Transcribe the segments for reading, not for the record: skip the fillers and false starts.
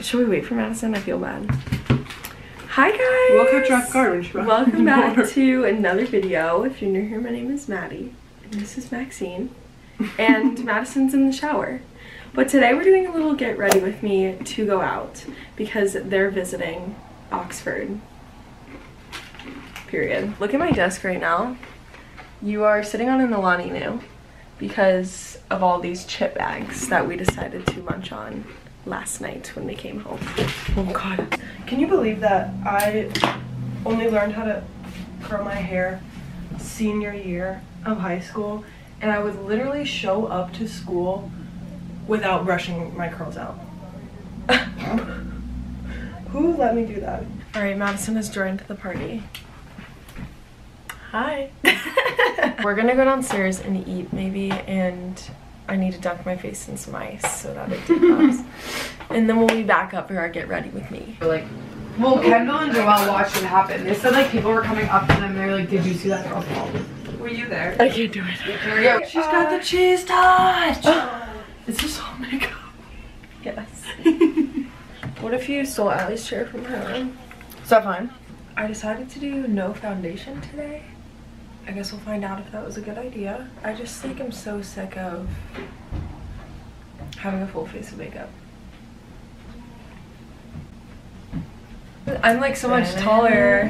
Should we wait for Madison? I feel bad. Hi guys! Welcome back to another video. If you're new here, my name is Maddie. And this is Maxine. And Madison's in the shower. But today we're doing a little get ready with me to go out because they're visiting Oxford. Period. Look at my desk right now. You are sitting on an Alani Nu because of all these chip bags that we decided to munch on last night when they came home. Oh god. Can you believe that I only learned how to curl my hair senior year of high school, and I would literally show up to school without brushing my curls out? Who let me do that? All right, Madison has joined the party. Hi. We're gonna go downstairs and eat maybe, and I need to dunk my face in some ice so that it develops. And then we'll be back up for our get ready with me. We're like, well, Kendall and Joelle watched it happen. They said like people were coming up to them and they were like, did you see that girl's fall? Were you there? I can't do it. There we go. She's got the cheese touch. Is this all makeup? Yes. What if you stole Allie's chair from her? Is that fine? I decided to do no foundation today. I guess we'll find out if that was a good idea. I just think I'm so sick of having a full face of makeup. I'm like so much taller.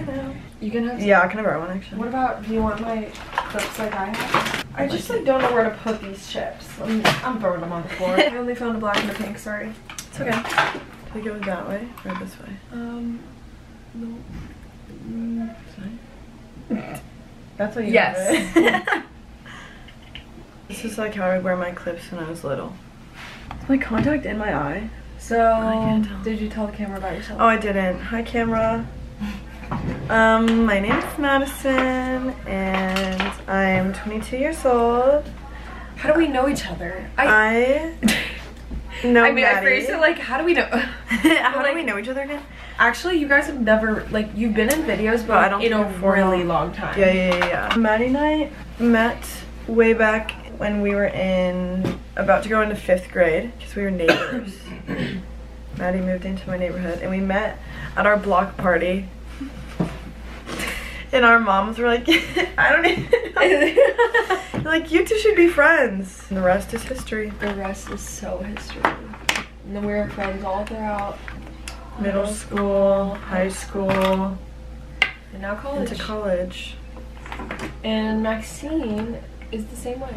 You can have some? Yeah, I can have one actually. What about, do you want my clips like I have? I just like don't know where to put these chips. I'm throwing them on the floor. I only found a black and a pink, sorry. It's okay. I think it was that way or this way. No. Sorry. That's what you do. Yes. This is like how I wear my clips when I was little. Is my contact in my eye? So, I can't tell. Did you tell the camera about yourself? Oh, I didn't. Hi, camera. My name is Madison, and I am 22 years old. How do we know each other? I know. I mean, Maddie. I phrased it like, how do we know? How do we know each other again? Actually, you guys have never, like, you've been in videos, but I don't in a really long time. Yeah. Maddie and I met way back when we were about to go into 5th grade, because we were neighbors. Maddie moved into my neighborhood, and we met at our block party. And our moms were like, I don't even know. Like, you two should be friends. And the rest is history. The rest is so history. And then we were friends all throughout. Middle school, high school, and now college. Into college. And Maxine is the same way.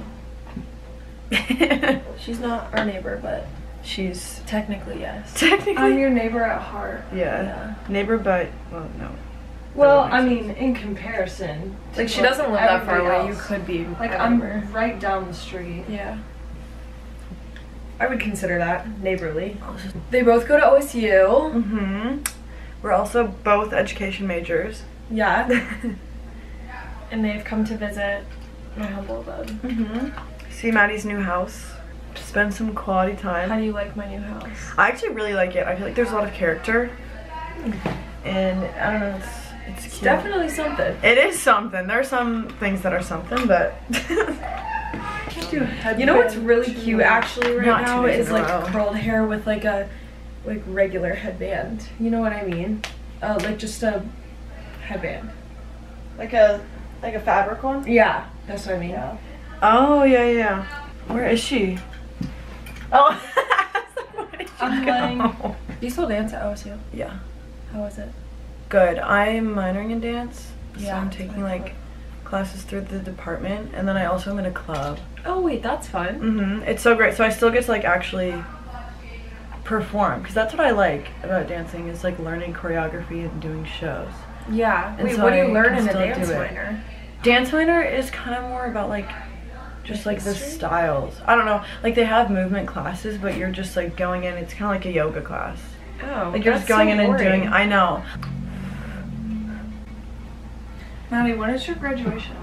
She's not our neighbor, but she's technically, yes. Technically, I'm your neighbor at heart. Yeah. Neighbor, but well, no. Well, I mean, in comparison, like she doesn't live that far away. You could be like I'm right down the street. Yeah. I would consider that neighborly. They both go to OSU. Mm-hmm. We're also both education majors. Yeah. And they've come to visit my humble abode. Mm-hmm. See Maddie's new house. Spend some quality time. How do you like my new house? I actually really like it. I feel like there's a lot of character. And I don't know, it's cute. It's definitely something. It is something. There are some things that are something, but... You know what's really cute actually right now is like curled hair with like a regular headband. You know what I mean? Like just a headband. Like a fabric one? Yeah, that's what I mean. Yeah. Oh yeah. Where is she? Oh. You still dance at OSU? Yeah. How was it? Good. I'm minoring in dance. Yeah. So I'm taking like classes through the department, and then I also am in a club. Oh wait, that's fun. Mm-hmm. It's so great. So I still get to like actually perform, because that's what I like about dancing is like learning choreography and doing shows. Yeah. And wait, so what do you learn in a dance minor? Dance minor is kind of more about like just like the styles. I don't know. Like they have movement classes, but you're just like going in. It's kind of like a yoga class. Oh. Like you're just going in and doing. I know. Maddie, when is your graduation?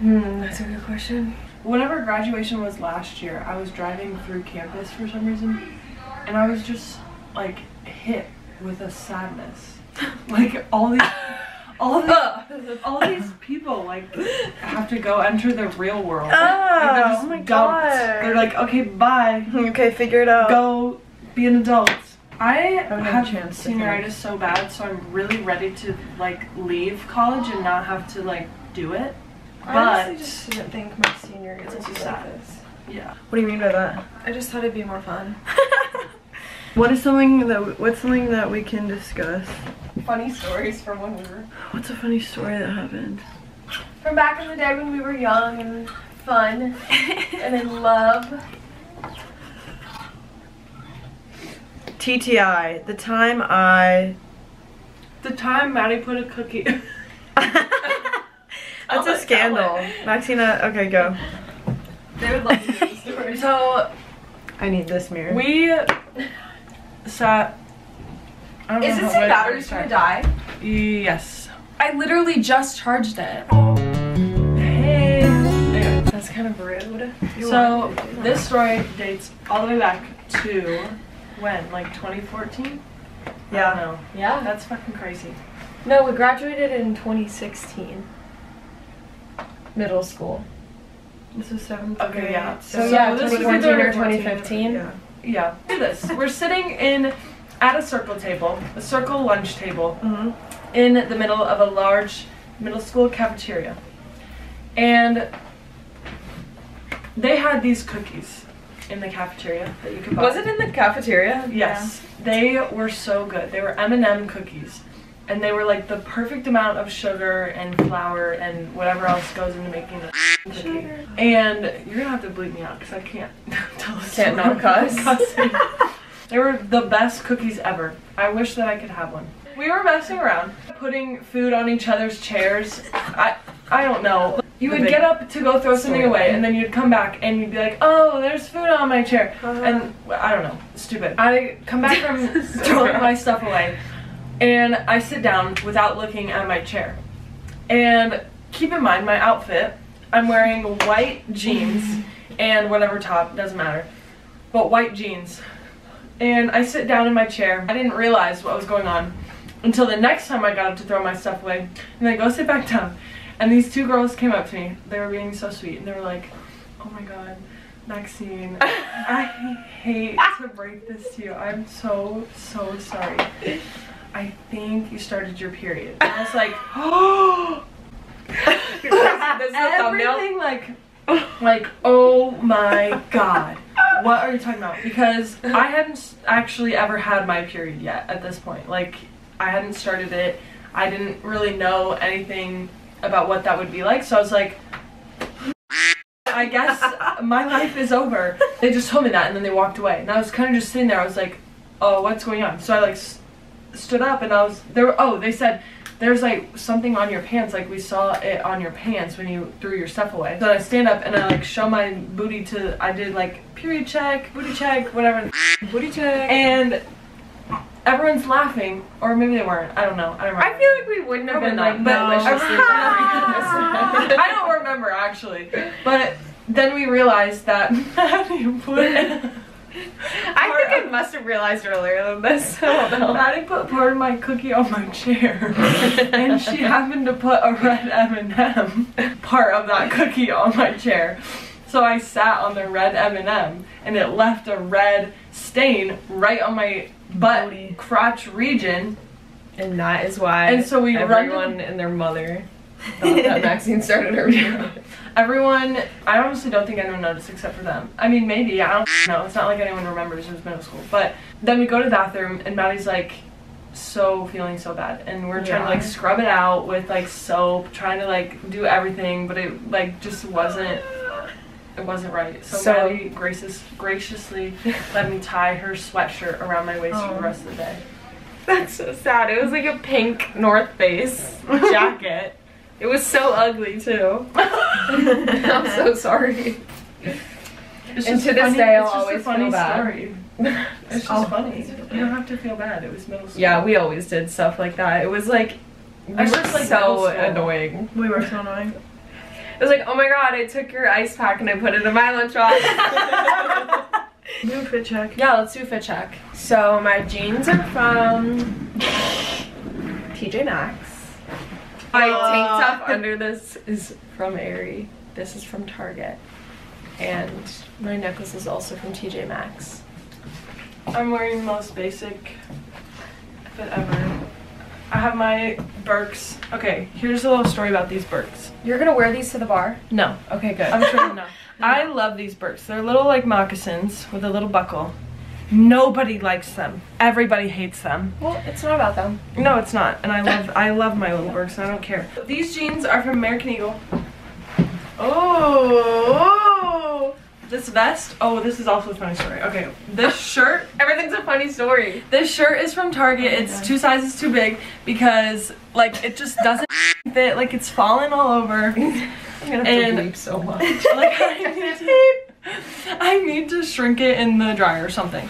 That's a good question. Whenever graduation was last year, I was driving through campus for some reason, and I was just like hit with a sadness. Like all these people like have to go enter the real world. Oh, like, they're just dumped. God. They're like, okay, bye. Okay, figure it out. Go Be an adult. I have senioritis so bad, so I'm really ready to like leave college and not have to like do it. I honestly just didn't think my senior year was sad. Yeah. What do you mean by that? I just thought it'd be more fun. What's something that we can discuss? Funny stories from when we were. What's a funny story that happened? From back in the day when we were young and fun and in love. TTI, the time Maddie put a cookie. That's a scandal. Maxina, okay, go. They would love to hear the story. So, I need this mirror. We sat. Is this in batteries gonna die? Yes. I literally just charged it. Hey. That's kind of rude. So, this story dates all the way back to when? Like 2014? Yeah. I don't know. Yeah. That's fucking crazy. No, we graduated in 2016. Middle school. This was 7th grade. Okay, yeah. So yeah, this was either 2015. Yeah. Yeah. Look at this. We're sitting at a circle table, a circle lunch table, in the middle of a large middle school cafeteria. And they had these cookies in the cafeteria that you could buy. Was it in the cafeteria? Yes. Yeah. They were so good. They were M&M cookies. And they were like the perfect amount of sugar and flour and whatever else goes into making the cookie. And you're gonna have to bleep me out because I can't tell us. Can't not cuss. They were the best cookies ever. I wish that I could have one. We were messing around, putting food on each other's chairs. I don't know. You would get up to go throw something away, and then you'd come back and you'd be like, oh, there's food on my chair. And I don't know, stupid. I come back from throwing my stuff away. And I sit down without looking at my chair. And keep in mind my outfit, I'm wearing white jeans and whatever top, doesn't matter, but white jeans. And I sit down in my chair. I didn't realize what was going on until the next time I got up to throw my stuff away, and I go sit back down. And these two girls came up to me. They were being so sweet, and they were like, oh my god, Maxine, I hate to break this to you. I'm so, so sorry. I think you started your period. And I was like, oh, this is a thumbnail. Like, oh my god, what are you talking about? Because I hadn't actually ever had my period yet at this point. Like, I hadn't started it. I didn't really know anything about what that would be like. So I was like, I guess my life is over. They just told me that, and then they walked away. And I was kind of just sitting there. I was like, oh, what's going on? So I like stood up, and I was there. Oh, they said there's like something on your pants, like we saw it on your pants when you threw your stuff away. So I stand up and I like show my booty to, I did like period check, booty check, whatever, booty check, and everyone's laughing, or maybe they weren't. I don't know. I don't remember. I feel like we wouldn't have been like, but I don't remember actually. But then we realized that Maddie put. I think I must have realized earlier than this. Maddie put part of my cookie on my chair, and she happened to put a red M&M part of that cookie on my chair. So I sat on the red M&M, and it left a red stain right on my butt crotch region. And that is why everyone and their mother thought that Maxine started her period. Everyone, I honestly don't think anyone noticed except for them. I mean, maybe, I don't know. It's not like anyone remembers, it was middle school. But then we go to the bathroom, and Maddie's like, feeling so bad. And we're trying to like scrub it out with like soap, trying to like do everything, but it like just wasn't, it wasn't right. So Maddie graciously let me tie her sweatshirt around my waist for the rest of the day. That's so sad. It was like a pink North Face jacket. It was so ugly too. I'm so sorry. And to this day, I'll always feel bad. It's just funny. You don't have to feel bad. It was middle school. Yeah, we always did stuff like that. It was like, so annoying. We were so annoying. It was like, oh my god, I took your ice pack and I put it in my lunchbox. Do a fit check. Yeah, let's do a fit check. So my jeans are from TJ Maxx. My tank top under this is from Aerie. This is from Target. And my necklace is also from TJ Maxx. I'm wearing the most basic fit ever. I have my Birks. Okay, here's a little story about these Birks. You're gonna wear these to the bar? No. Okay, good. I'm sure not. I love these Birks. They're little like moccasins with a little buckle. Nobody likes them. Everybody hates them. Well, it's not about them. No, it's not. And I love my little Birks. I don't care. These jeans are from American Eagle. Oh, this vest. Oh, this is also a funny story. Okay, this shirt. Everything's a funny story. This shirt is from Target. Oh, it's two sizes too big because like it just doesn't fit. Like it's fallen all over. I'm gonna have to weep so much. Like, I need to shrink it in the dryer or something.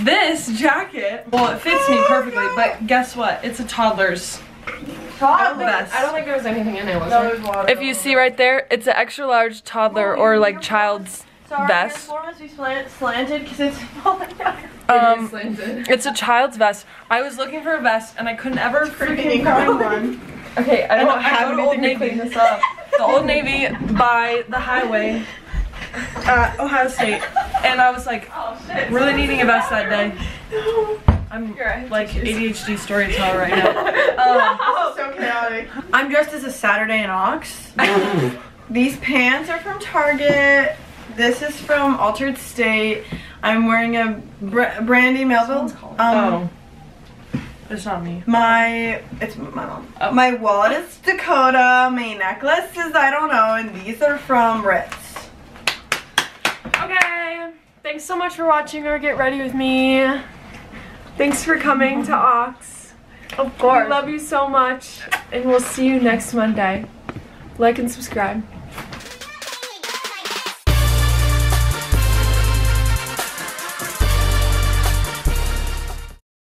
This jacket, well, it fits me perfectly, but guess what? It's a toddler's. I don't think there was anything in it, was there? No, if you see right there, it's an extra large toddler or like child's vest. Sorry, your floor must be slanted because it's falling down. It is slanted. It's a child's vest. I was looking for a vest and I couldn't ever freaking find one. Okay, I don't have anything to clean this up. The Old Navy by the highway. Ohio State, and I was like, oh, shit, really needing a vest that day. No. I'm like ADHD storyteller right now. This is so chaotic. I'm dressed as a Saturday in Ox. These pants are from Target. This is from Altered State. I'm wearing a Brandy Melville. It's not me. It's my mom. Oh. My wallet is Dakota. My necklace is I don't know, and these are from Ritz. Okay, thanks so much for watching our Get Ready With Me. Thanks for coming to Ox. Of course. We love you so much, and we'll see you next Monday. Like and subscribe.